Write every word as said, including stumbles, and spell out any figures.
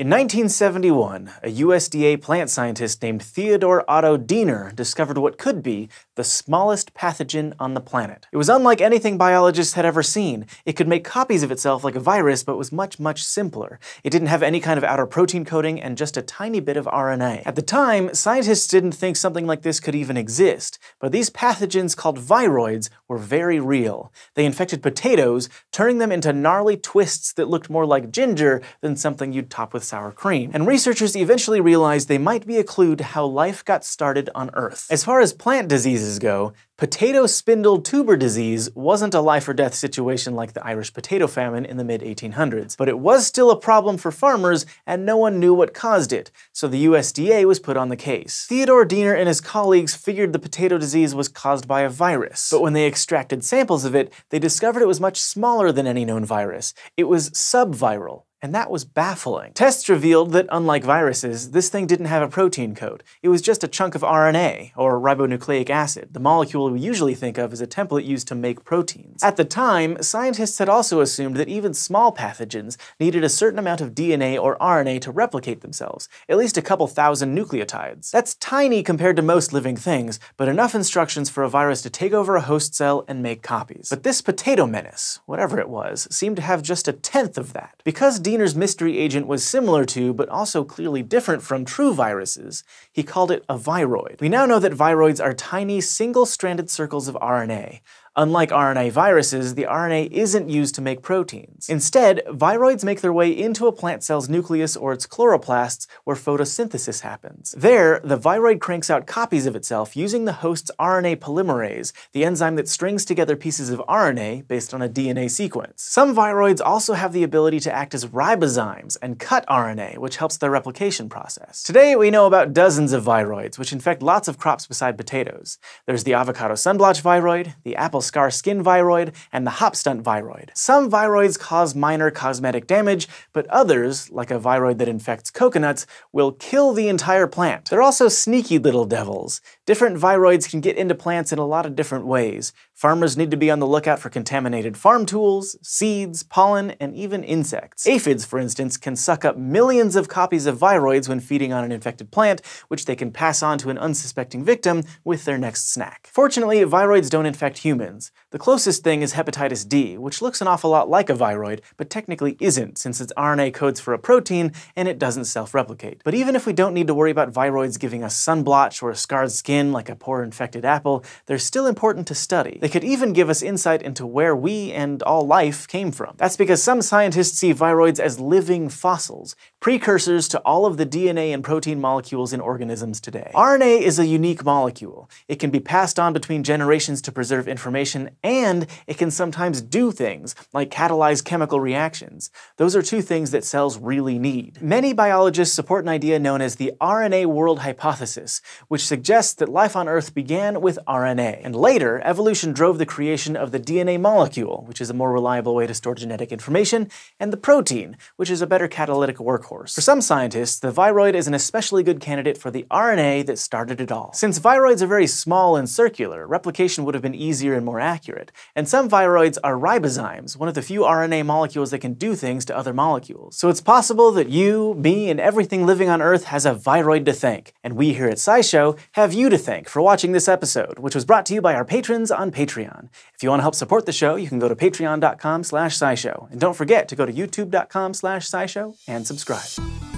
In nineteen seventy-one, a U S D A plant scientist named Theodore Otto Diener discovered what could be the smallest pathogen on the planet. It was unlike anything biologists had ever seen. It could make copies of itself like a virus, but was much, much simpler. It didn't have any kind of outer protein coating and just a tiny bit of R N A. At the time, scientists didn't think something like this could even exist, but these pathogens called viroids were very real. They infected potatoes, turning them into gnarly twists that looked more like ginger than something you'd top with sour cream. And researchers eventually realized they might be a clue to how life got started on Earth. As far as plant diseases go, potato spindle tuber disease wasn't a life-or-death situation like the Irish potato famine in the mid eighteen hundreds, but it was still a problem for farmers, and no one knew what caused it, so the U S D A was put on the case. Theodore Diener and his colleagues figured the potato disease was caused by a virus, but when they extracted samples of it, they discovered it was much smaller than any known virus. It was subviral. And that was baffling. Tests revealed that, unlike viruses, this thing didn't have a protein coat. It was just a chunk of R N A, or ribonucleic acid, the molecule we usually think of as a template used to make proteins. At the time, scientists had also assumed that even small pathogens needed a certain amount of D N A or R N A to replicate themselves, at least a couple thousand nucleotides. That's tiny compared to most living things, but enough instructions for a virus to take over a host cell and make copies. But this potato menace, whatever it was, seemed to have just a tenth of that. Because Diener's mystery agent was similar to, but also clearly different from, true viruses, he called it a viroid. We now know that viroids are tiny, single-stranded circles of R N A. Unlike R N A viruses, the R N A isn't used to make proteins. Instead, viroids make their way into a plant cell's nucleus or its chloroplasts, where photosynthesis happens. There, the viroid cranks out copies of itself using the host's R N A polymerase, the enzyme that strings together pieces of R N A based on a D N A sequence. Some viroids also have the ability to act as ribozymes and cut R N A, which helps their replication process. Today, we know about dozens of viroids, which infect lots of crops beside potatoes. There's the avocado sunblotch viroid, the apple scar skin viroid, and the hop stunt viroid. Some viroids cause minor cosmetic damage, but others, like a viroid that infects coconuts, will kill the entire plant. They're also sneaky little devils. Different viroids can get into plants in a lot of different ways. Farmers need to be on the lookout for contaminated farm tools, seeds, pollen, and even insects. Aphids, for instance, can suck up millions of copies of viroids when feeding on an infected plant, which they can pass on to an unsuspecting victim with their next snack. Fortunately, viroids don't infect humans. The closest thing is hepatitis D, which looks an awful lot like a viroid, but technically isn't, since its R N A codes for a protein and it doesn't self-replicate. But even if we don't need to worry about viroids giving us sunblotch or a scarred skin like a poor infected apple, they're still important to study. They could even give us insight into where we and all life came from. That's because some scientists see viroids as living fossils, precursors to all of the D N A and protein molecules in organisms today. R N A is a unique molecule. It can be passed on between generations to preserve information, and it can sometimes do things, like catalyze chemical reactions. Those are two things that cells really need. Many biologists support an idea known as the R N A World Hypothesis, which suggests that life on Earth began with R N A. And later, evolution drove the creation of the D N A molecule, which is a more reliable way to store genetic information, and the protein, which is a better catalytic workhorse. For some scientists, the viroid is an especially good candidate for the R N A that started it all. Since viroids are very small and circular, replication would have been easier and more more accurate. And some viroids are ribozymes, one of the few R N A molecules that can do things to other molecules. So it's possible that you, me, and everything living on Earth has a viroid to thank. And we here at SciShow have you to thank for watching this episode, which was brought to you by our patrons on Patreon. If you want to help support the show, you can go to patreon dot com slash scishow. And don't forget to go to youtube dot com slash scishow and subscribe.